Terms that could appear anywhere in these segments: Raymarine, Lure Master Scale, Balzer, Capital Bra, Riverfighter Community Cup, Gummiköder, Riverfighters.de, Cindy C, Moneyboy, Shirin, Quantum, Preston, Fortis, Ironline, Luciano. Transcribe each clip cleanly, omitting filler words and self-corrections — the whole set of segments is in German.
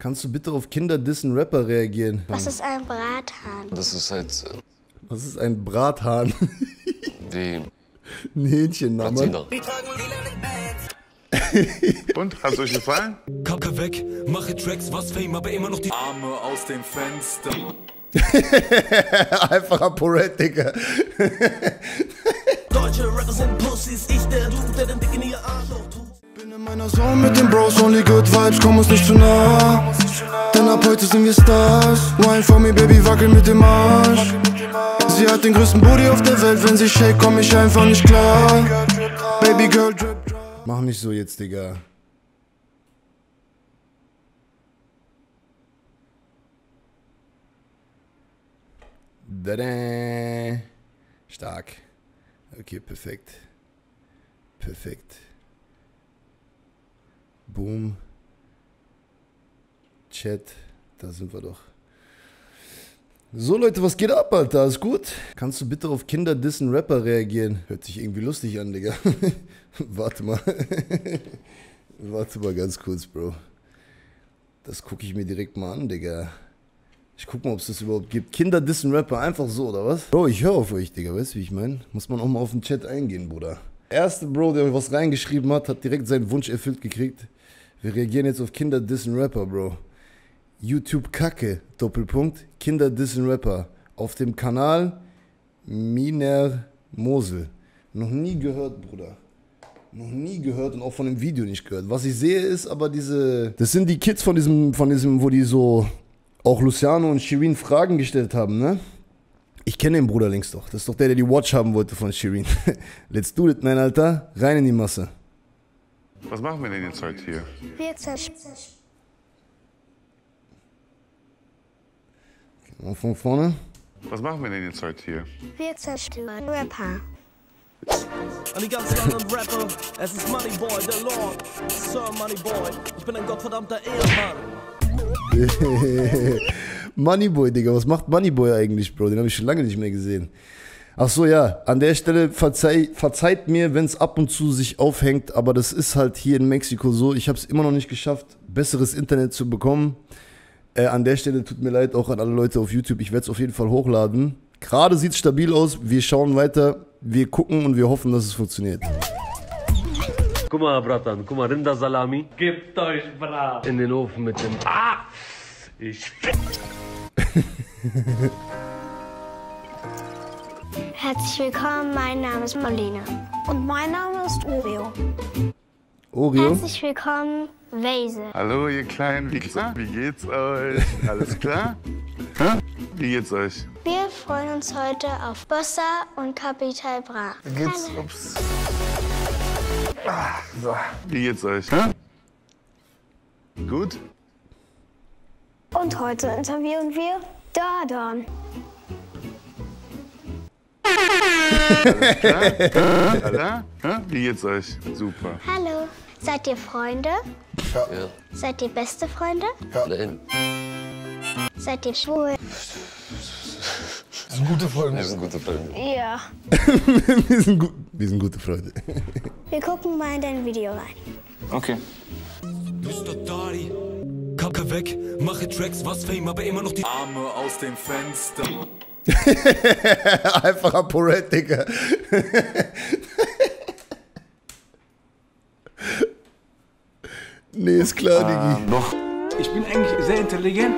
Kannst du bitte auf Kinder-Dissen-Rapper reagieren? Was ist ein Brathahn? Das ist halt... Was ist ein Brathahn? Die... Ein Hähnchenname. Und? Hat's euch gefallen? Kacke weg, mache Tracks, was Fame, aber immer noch die Arme aus dem Fenster. Einfacher Poet, Digga. Deutsche Rapper sind Pussys, ich der Dude, der den Dick in ihr Arschloch tut. Bin in meiner Zone mit den Bros, only good vibes, komm uns nicht zu nah. Denn ab heute sind wir Stars. Wine for me, Baby, wackel mit dem Arsch. Sie hat den größten Booty auf der Welt, wenn sie shake, komm ich einfach nicht klar. Baby Girl, drip, drop. Mach nicht so jetzt, Digga. Da-da. Stark. Okay, perfekt. Perfekt. Boom. Chat. Da sind wir doch. So Leute, was geht ab, Alter? Alles gut? Kannst du bitte auf Kinder-Dissen-Rapper reagieren? Hört sich irgendwie lustig an, Digga. Warte mal. Warte mal ganz kurz, Bro. Das gucke ich mir direkt mal an, Digga. Ich guck mal, ob es das überhaupt gibt. Kinder-Dissen-Rapper, einfach so, oder was? Bro, ich höre auf euch, Digga. Weißt du, wie ich meine? Muss man auch mal auf den Chat eingehen, Bruder. Erste Bro, der was reingeschrieben hat, hat direkt seinen Wunsch erfüllt gekriegt. Wir reagieren jetzt auf Kinder-Dissen-Rapper, Bro. YouTube-Kacke, Doppelpunkt, Kinder-Dissen-Rapper, auf dem Kanal Miner Mosel. Noch nie gehört, Bruder. Noch nie gehört und auch von dem Video nicht gehört. Was ich sehe ist aber diese... Das sind die Kids von diesem, wo die so auch Luciano und Shirin Fragen gestellt haben, ne? Ich kenne den Bruder links doch. Das ist doch der die Watch haben wollte von Shirin. Let's do it, mein Alter. Rein in die Masse. Was machen wir denn jetzt heute hier? Wir zerstören. Und von vorne? Was machen wir denn jetzt heute hier? Wir zerstören Rapper. An die ganzen anderen Rapper, es ist Moneyboy, der Lord, Sir Moneyboy. Ich bin ein gottverdammter Ehemann. Moneyboy, Digga, was macht Moneyboy eigentlich, Bro? Den habe ich schon lange nicht mehr gesehen. Ach so, ja, an der Stelle verzeiht mir, wenn es ab und zu sich aufhängt, aber das ist halt hier in Mexiko so. Ich habe es immer noch nicht geschafft, besseres Internet zu bekommen. An der Stelle tut mir leid, auch an alle Leute auf YouTube. Ich werde es auf jeden Fall hochladen. Gerade sieht es stabil aus. Wir schauen weiter. Wir gucken und wir hoffen, dass es funktioniert. Guck mal, Bratan. Guck mal, Rindersalami. Gebt euch, Brat. In den Ofen mit dem... Ah! Ich... Herzlich willkommen. Mein Name ist Marlene. Und mein Name ist Oreo. Oreo. Herzlich willkommen. Weise. Hallo ihr kleinen Wichser, wie geht's euch? Alles klar? Hä? Wie geht's euch? Wir freuen uns heute auf Bossa und Capital Bra. Wie geht's? Ups. Ah, so. Wie geht's euch? Hä? Gut? Und heute interviewen wir Dadan. Alles klar? Hä? Alles klar? Hä? Wie geht's euch? Super. Hallo. Seid ihr Freunde? Ja. Seid ihr beste Freunde? Ja. Nein. Seid ihr schwul? Das sind gute Freunde. Wir sind gute Freunde. Ja. Wir sind gute Freunde. Wir gucken mal in dein Video rein. Okay. Kacke weg, mache Tracks, was Fame, aber immer noch die Arme aus dem Fenster. Einfacher Poet, Digga. Nee, ist klar, Digi. Doch. Ich bin eigentlich sehr intelligent.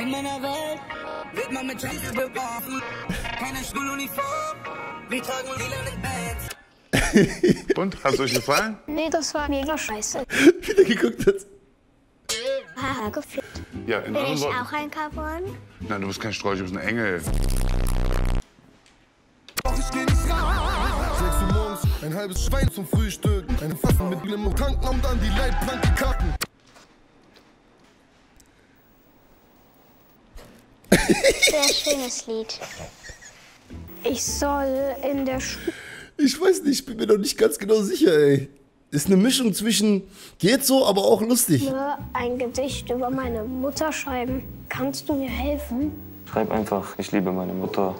In meiner Welt wird man mit Scheiße beworfen. Keine Schuluniform. Wir tragen lila in Bands. Und? Hat's euch gefallen? Nee, das war mega scheiße. Wie der geguckt hat. Haha, gefühlt. Ja, in anderen Worten. Bin ich auch ein Carbon? Nein, du bist kein Strolch, du bist ein Engel. Ein halbes Schwein zum Frühstück, eine Fassung mit Glimmer, Tanken und dann die Leitplanke kacken. Sehr schönes Lied. Ich soll in der Schule... Ich weiß nicht, ich bin mir noch nicht ganz genau sicher, ey. Ist eine Mischung zwischen geht so, aber auch lustig. Ein Gedicht über meine Mutter schreiben. Kannst du mir helfen? Schreib einfach, ich liebe meine Mutter.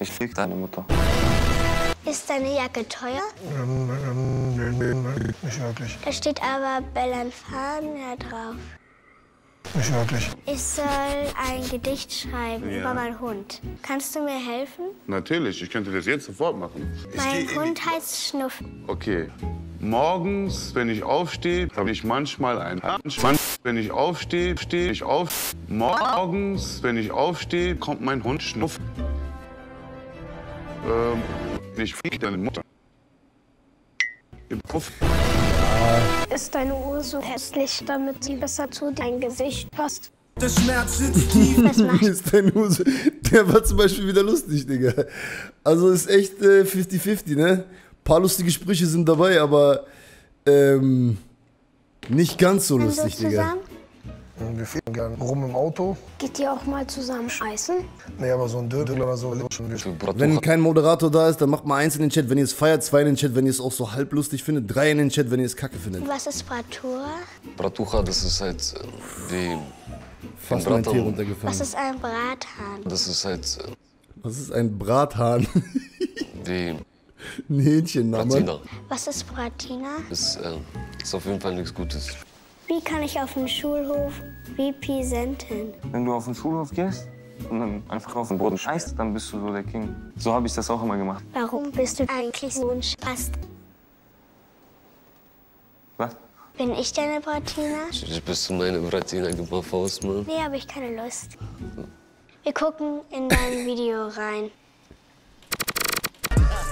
Ich liebe deine Mutter. Ist deine Jacke teuer? Nicht wirklich. Da steht aber Bellern fahren ja drauf. Nicht wirklich. Ich soll ein Gedicht schreiben über meinen Hund. Kannst du mir helfen? Natürlich, ich könnte das jetzt sofort machen. Mein Hund heißt Schnuffen. Okay. Morgens, wenn ich aufstehe, habe ich manchmal einen Schwanz. Wenn ich aufstehe, stehe ich auf. Morgens, wenn ich aufstehe, kommt mein Hund Schnuff. Ich fliege deine Mutter. Im Puff. Ist deine Uhr so hässlich, damit sie besser zu deinem Gesicht passt? Der Schmerz sitzt tief. Ist deine Uhr so... Der war zum Beispiel wieder lustig, Digga. Also ist echt 50-50, ne? Ein paar lustige Sprüche sind dabei, aber nicht ganz so lustig, Digga. Wir fliegen gerne rum im Auto. Geht ihr auch mal zusammen scheißen? Nee, aber so ein Dödel oder so. Wenn kein Moderator da ist, dann macht mal 1 in den Chat, wenn ihr es feiert, 2 in den Chat, wenn ihr es auch so halb lustig findet, 3 in den Chat, wenn ihr es kacke findet. Was ist Bratura? Bratucha, das ist halt wie... Fast mein Tier runtergefallen. Was ist ein Brathahn? Das ist halt... Was ist ein Brathahn? Wie... Ein Hähnchenname. Was ist Bratina? Ist auf jeden Fall nichts Gutes. Wie kann ich auf den Schulhof repräsenten? Wenn du auf den Schulhof gehst und dann einfach auf den Boden scheißt, dann bist du so der King. So habe ich das auch immer gemacht. Warum bist du eigentlich so ein Spast? Was? Bin ich deine Bratina? Bist du meine Bratina? Gib mal Faust, Mann. Nee, habe ich keine Lust. Wir gucken in dein Video rein.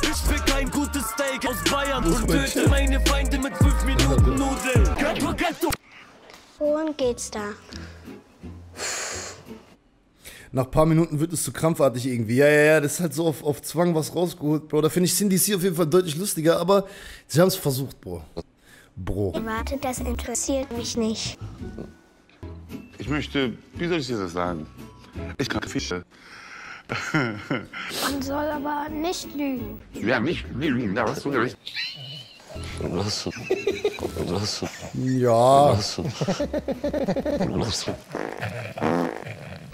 Ich will kein gutes Steak aus Bayern und töte meine Feinde mit 5 Minuten Nudeln. Wohin geht's da? Nach ein paar Minuten wird es zu krampfartig irgendwie. Ja, das ist halt so auf Zwang was rausgeholt, Bro. Da finde ich Cindy C auf jeden Fall deutlich lustiger, aber sie haben es versucht, Bro. Warte, das interessiert mich nicht. Ich möchte, wie soll ich dir das sagen? Ich kann Fische. Man soll aber nicht lügen. Ja, nicht lügen, da hast du recht. Ja.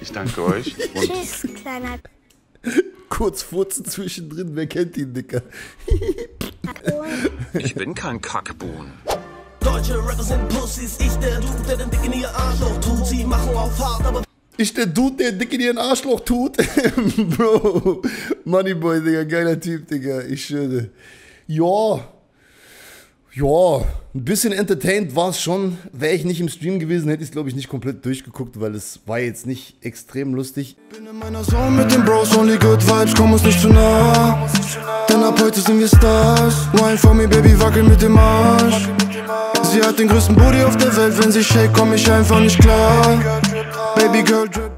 Ich danke euch. Tschüss, kleiner. Kurz furzen zwischendrin, wer kennt ihn, Dicker? Ich bin kein Kackbohnen. Deutsche Rapper sind Pussys, ich der Dude, der den Dick in ihr Arschloch tut. Sie machen auf hart, aber... Ich der Dude, der Dick in ihren Arschloch tut. Bro, Moneyboy, Digga, geiler Typ, Digga, ich schwöre. Ja. Ja, ein bisschen entertained war es schon. Wäre ich nicht im Stream gewesen, hätte ich es, glaube ich, nicht komplett durchgeguckt, weil es war jetzt nicht extrem lustig. Bin in meiner Zone mit den Bros, only good vibes, komm uns nicht zu nah. Denn ab heute sind wir Stars. Wine for me, Baby, wackel mit dem Arsch. Sie hat den größten Booty auf der Welt, wenn sie shake, komm ich einfach nicht klar. Baby girl drip.